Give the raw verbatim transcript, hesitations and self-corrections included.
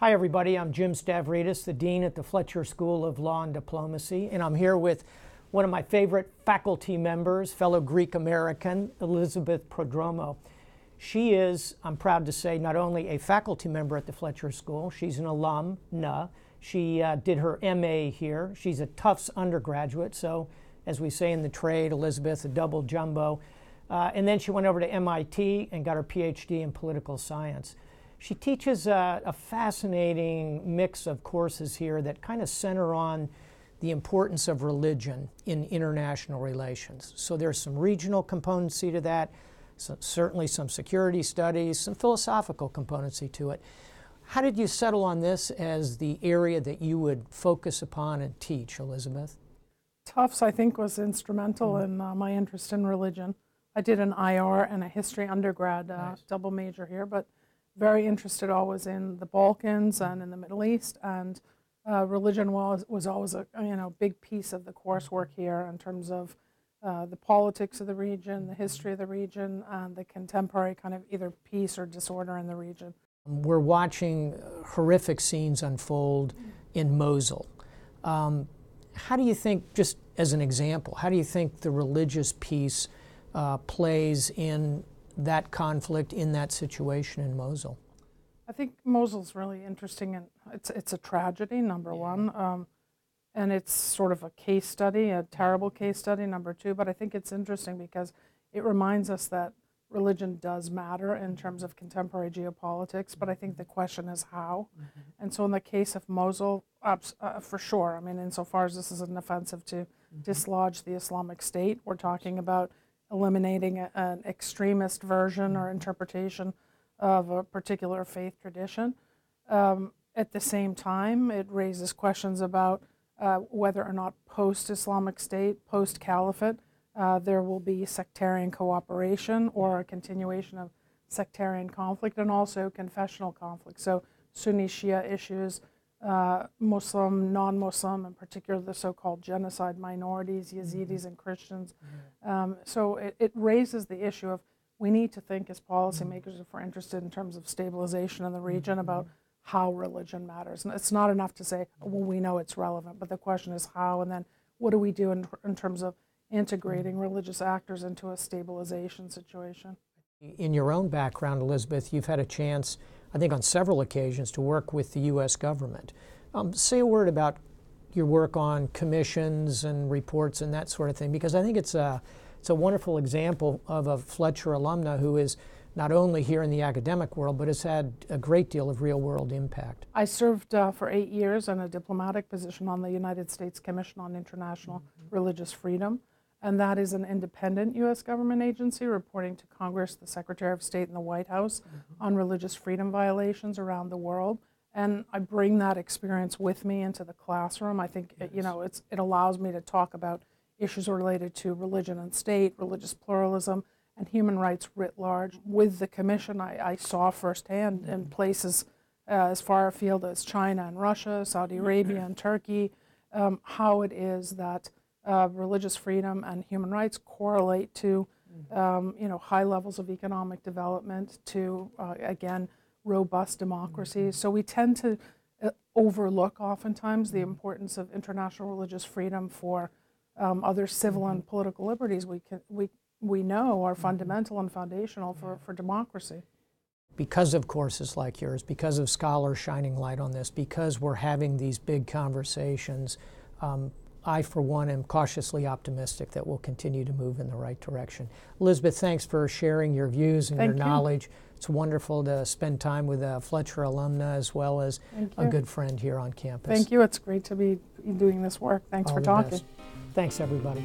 Hi, everybody. I'm Jim Stavridis, the Dean at the Fletcher School of Law and Diplomacy, and I'm here with one of my favorite faculty members, fellow Greek-American, Elizabeth Prodromou. She is, I'm proud to say, not only a faculty member at the Fletcher School, she's an alumna. She uh, did her M A here. She's a Tufts undergraduate, so as we say in the trade, Elizabeth, a double jumbo. Uh, and then she went over to M I T and got her P H D in political science. She teaches a, a fascinating mix of courses here that kind of center on the importance of religion in international relations. So there's some regional componency to that, so certainly some security studies, some philosophical componency to it. How did you settle on this as the area that you would focus upon and teach, Elizabeth? Tufts, I think, was instrumental mm-hmm. in uh, my interest in religion. I did an I R and a history undergrad, uh, nice. double major here, but very interested always in the Balkans and in the Middle East, and uh, religion was, was always a you know big piece of the coursework here in terms of uh, the politics of the region, the history of the region, and the contemporary kind of either peace or disorder in the region. We're watching horrific scenes unfold in Mosul. Um, how do you think, just as an example, how do you think the religious piece uh, plays in that conflict, in that situation in Mosul? I think Mosul's really interesting, and it's it's a tragedy, number yeah. one, um, and it's sort of a case study, a terrible case study, number two, but I think it's interesting because it reminds us that religion does matter in terms of contemporary geopolitics, but I think the question is how. Mm-hmm. And so in the case of Mosul, uh, for sure, I mean, insofar as this is an offensive to mm-hmm. dislodge the Islamic State, we're talking about eliminating a, an extremist version or interpretation of a particular faith tradition. Um, at the same time, it raises questions about uh, whether or not post-Islamic State, post-Caliphate, uh, there will be sectarian cooperation or a continuation of sectarian conflict, and also confessional conflict. So Sunni-Shia issues, uh, Muslim, non-Muslim, in particular the so-called genocide minorities, Yazidis mm-hmm. and Christians. Mm-hmm. Um, so it, it raises the issue of we need to think as policymakers, if we're interested in terms of stabilization in the region, mm-hmm. about how religion matters. And it's not enough to say, well, we know it's relevant, but the question is how, and then what do we do in, in terms of integrating mm-hmm. religious actors into a stabilization situation? In your own background, Elizabeth, you've had a chance, I think on several occasions, to work with the U S government. Um, say a word about your work on commissions and reports and that sort of thing, because I think it's a, it's a wonderful example of a Fletcher alumna who is not only here in the academic world, but has had a great deal of real-world impact. I served uh, for eight years in a diplomatic position on the United States Commission on International mm-hmm. Religious Freedom, and that is an independent U S government agency reporting to Congress, the Secretary of State, and the White House mm-hmm. on religious freedom violations around the world. And I bring that experience with me into the classroom. I think yes. it, you know it's it allows me to talk about issues related to religion and state, religious pluralism, and human rights writ large. With the commission, I, I saw firsthand mm-hmm. in places uh, as far afield as China and Russia, Saudi Arabia and Turkey, um, how it is that Uh, religious freedom and human rights correlate to, um, you know, high levels of economic development, to, uh, again, robust democracies. Mm-hmm. So we tend to uh, overlook oftentimes the importance of international religious freedom for um, other civil mm-hmm. and political liberties we, can, we, we know are mm-hmm. fundamental and foundational yeah. for, for democracy. Because of courses like yours, because of scholars shining light on this, because we're having these big conversations, um, I, for one, am cautiously optimistic that we'll continue to move in the right direction. Elizabeth, thanks for sharing your views and Thank your you. knowledge. It's wonderful to spend time with a Fletcher alumna as well as a good friend here on campus. Thank you. It's great to be doing this work. Thanks All for talking. Best. Thanks, everybody.